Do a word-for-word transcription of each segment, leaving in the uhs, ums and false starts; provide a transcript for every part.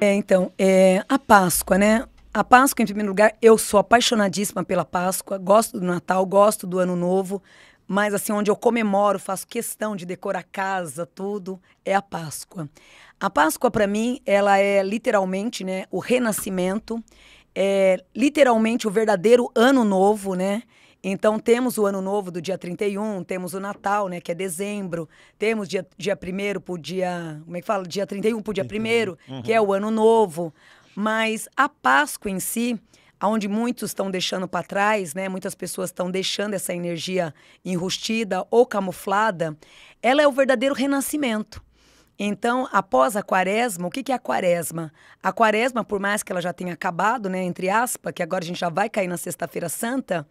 É, então, é, a Páscoa, né? A Páscoa, em primeiro lugar, eu sou apaixonadíssima pela Páscoa, gosto do Natal, gosto do Ano Novo, mas assim, onde eu comemoro, faço questão de decorar a casa, tudo, é a Páscoa. A Páscoa, para mim, ela é literalmente, né, o renascimento, é literalmente o verdadeiro Ano Novo, né? Então, temos o Ano Novo do dia trinta e um, temos o Natal, né, que é dezembro, temos dia, dia primeiro pro dia... Como é que fala? Dia trinta e um pro dia primeiro, uhum. que é o Ano Novo. Mas a Páscoa em si, onde muitos estão deixando para trás, né, muitas pessoas estão deixando essa energia enrustida ou camuflada, ela é o verdadeiro renascimento. Então, após a Quaresma, o que que é a Quaresma? A Quaresma, por mais que ela já tenha acabado, né, entre aspas, que agora a gente já vai cair na Sexta-feira Santa...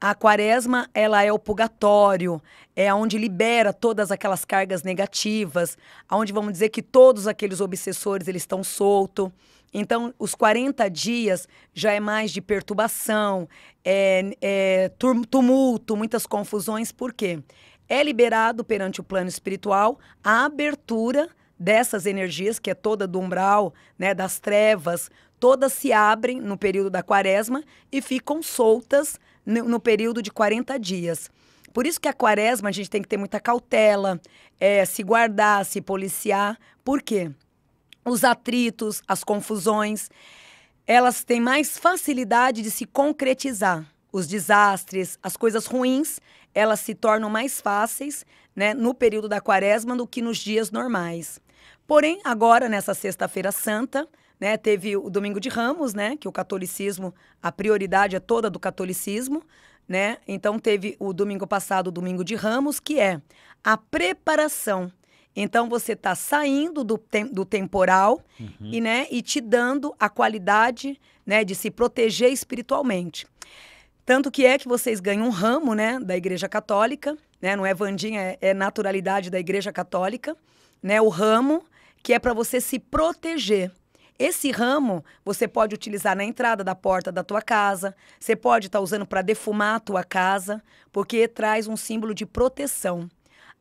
A Quaresma, ela é o purgatório, é onde libera todas aquelas cargas negativas, onde vamos dizer que todos aqueles obsessores, eles estão soltos. Então, os quarenta dias já é mais de perturbação, é, é tumulto, muitas confusões. Por quê? É liberado perante o plano espiritual a abertura dessas energias, que é toda do umbral, né, das trevas, todas se abrem no período da Quaresma e ficam soltas no período de quarenta dias. Por isso que a Quaresma a gente tem que ter muita cautela, é, se guardar, se policiar. Por quê? Os atritos, as confusões, elas têm mais facilidade de se concretizar. Os desastres, as coisas ruins, elas se tornam mais fáceis, né, no período da Quaresma do que nos dias normais. Porém, agora, nessa Sexta-feira Santa... Né, teve o Domingo de Ramos, né, que o catolicismo, a prioridade é toda do catolicismo, né? Então teve o domingo passado, o Domingo de Ramos, que é a preparação. Então você está saindo do, tem, do temporal, uhum. e, né, e te dando a qualidade, né, de se proteger espiritualmente. Tanto que é que vocês ganham um ramo, né, da Igreja Católica, né, não é Vandinha, é, é naturalidade da Igreja Católica, né, o ramo que é para você se proteger. Esse ramo você pode utilizar na entrada da porta da tua casa, você pode estar usando para defumar a tua casa, porque traz um símbolo de proteção.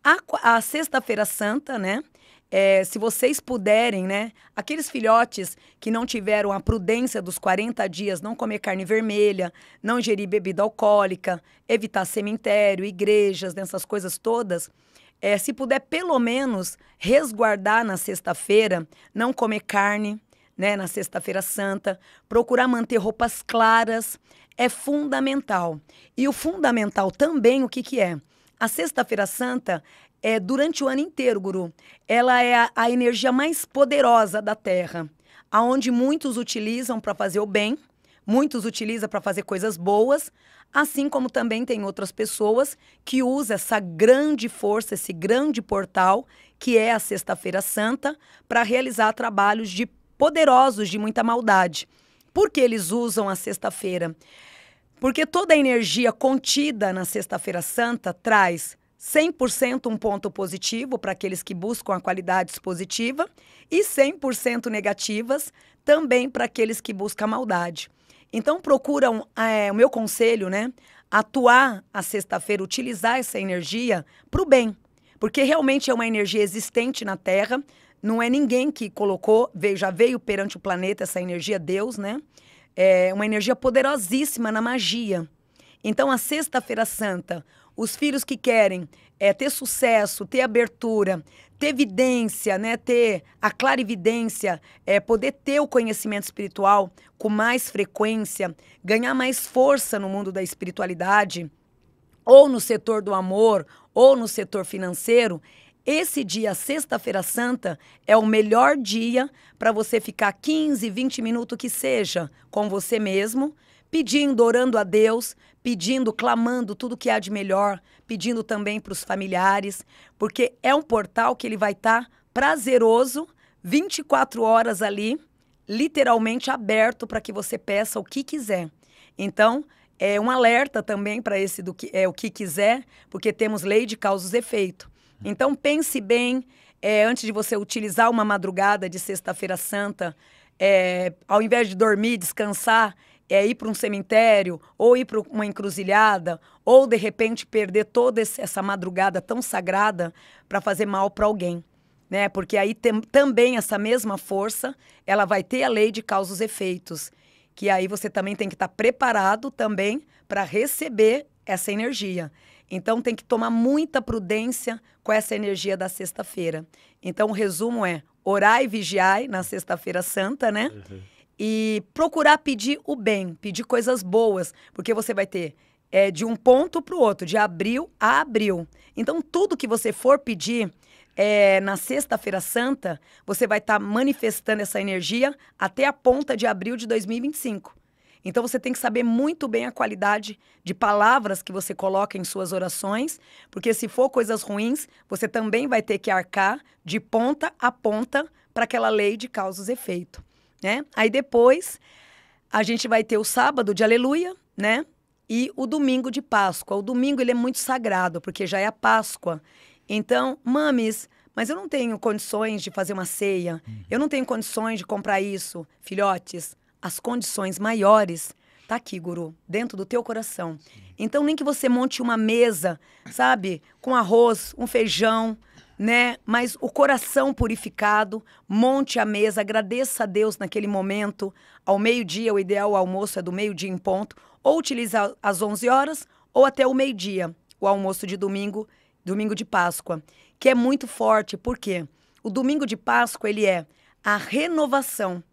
A, a Sexta-feira Santa, né? É, se vocês puderem, né? Aqueles filhotes que não tiveram a prudência dos quarenta dias, não comer carne vermelha, não ingerir bebida alcoólica, evitar cemitério, igrejas, dessas coisas todas... É, se puder, pelo menos, resguardar na sexta-feira, não comer carne... Né, na Sexta-feira Santa, procurar manter roupas claras, é fundamental. E o fundamental também, o que que é? A Sexta-feira Santa, é, durante o ano inteiro, Guru, ela é a, a energia mais poderosa da Terra, aonde muitos utilizam para fazer o bem, muitos utilizam para fazer coisas boas, assim como também tem outras pessoas que usam essa grande força, esse grande portal, que é a Sexta-feira Santa, para realizar trabalhos de poderosos de muita maldade. Por que eles usam a sexta-feira? Porque toda a energia contida na Sexta-feira Santa traz cem por cento um ponto positivo para aqueles que buscam a qualidade positiva e cem por cento negativas também para aqueles que buscam a maldade. Então procuram, é, o meu conselho, né, atuar a sexta-feira, utilizar essa energia para o bem, porque realmente é uma energia existente na Terra. Não é ninguém que colocou, veio, já veio perante o planeta essa energia, Deus, né? É uma energia poderosíssima na magia. Então, a Sexta-feira Santa, os filhos que querem é, ter sucesso, ter abertura, ter evidência, né? Ter a clarividência, é, poder ter o conhecimento espiritual com mais frequência, ganhar mais força no mundo da espiritualidade, ou no setor do amor, ou no setor financeiro, esse dia, Sexta-feira Santa, é o melhor dia para você ficar quinze, vinte minutos que seja com você mesmo, pedindo, orando a Deus, pedindo, clamando tudo que há de melhor, pedindo também para os familiares, porque é um portal que ele vai estar prazeroso, vinte e quatro horas ali, literalmente aberto para que você peça o que quiser. Então, é um alerta também para esse do que é o que quiser, porque temos lei de causa e efeito. Então pense bem, é, antes de você utilizar uma madrugada de sexta-feira santa, é, ao invés de dormir, descansar, é ir para um cemitério, ou ir para uma encruzilhada, ou de repente perder toda essa madrugada tão sagrada para fazer mal para alguém, né? Porque aí tem, também essa mesma força, ela vai ter a lei de causa e efeitos, que aí você também tem que estar preparado também para receber essa energia. Então tem que tomar muita prudência com essa energia da sexta-feira. Então o resumo é, orai e vigiai na sexta-feira santa, né? Uhum. E procurar pedir o bem, pedir coisas boas, porque você vai ter é, de um ponto para o outro, de abril a abril. Então, tudo que você for pedir é, na sexta-feira santa, você vai estar tá manifestando essa energia até a ponta de abril de dois mil e vinte e cinco. Então, você tem que saber muito bem a qualidade de palavras que você coloca em suas orações, porque se for coisas ruins, você também vai ter que arcar de ponta a ponta para aquela lei de causa e efeito. Né? Aí depois, a gente vai ter o sábado de Aleluia, né? E o domingo de Páscoa. O domingo, ele é muito sagrado, porque já é a Páscoa. Então, mames, mas eu não tenho condições de fazer uma ceia. Uhum. Eu não tenho condições de comprar isso. Filhotes, as condições maiores, tá aqui, guru, dentro do teu coração. Sim. Então, nem que você monte uma mesa, sabe? Com arroz, um feijão... né? Mas o coração purificado, monte a mesa, agradeça a Deus naquele momento, ao meio-dia, o ideal o almoço é do meio-dia em ponto, ou utilizar às onze horas ou até o meio-dia, o almoço de domingo, domingo de Páscoa, que é muito forte, porque o domingo de Páscoa, ele é a renovação,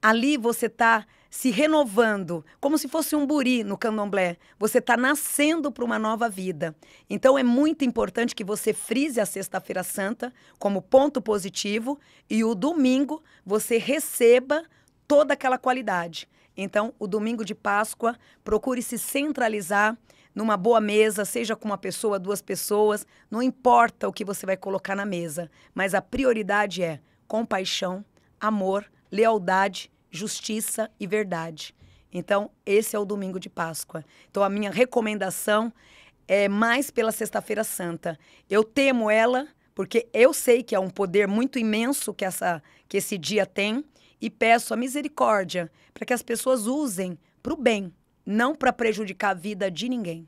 ali você está se renovando, como se fosse um buri no candomblé. Você está nascendo para uma nova vida. Então, é muito importante que você frise a sexta-feira santa como ponto positivo e o domingo você receba toda aquela qualidade. Então, o domingo de Páscoa, procure se centralizar numa boa mesa, seja com uma pessoa, duas pessoas, não importa o que você vai colocar na mesa, mas a prioridade é compaixão, amor, lealdade, justiça e verdade. Então, esse é o domingo de Páscoa. Então, a minha recomendação é mais pela sexta-feira santa. Eu temo ela, porque eu sei que é um poder muito imenso que, essa, que esse dia tem, e peço a misericórdia para que as pessoas usem para o bem, não para prejudicar a vida de ninguém.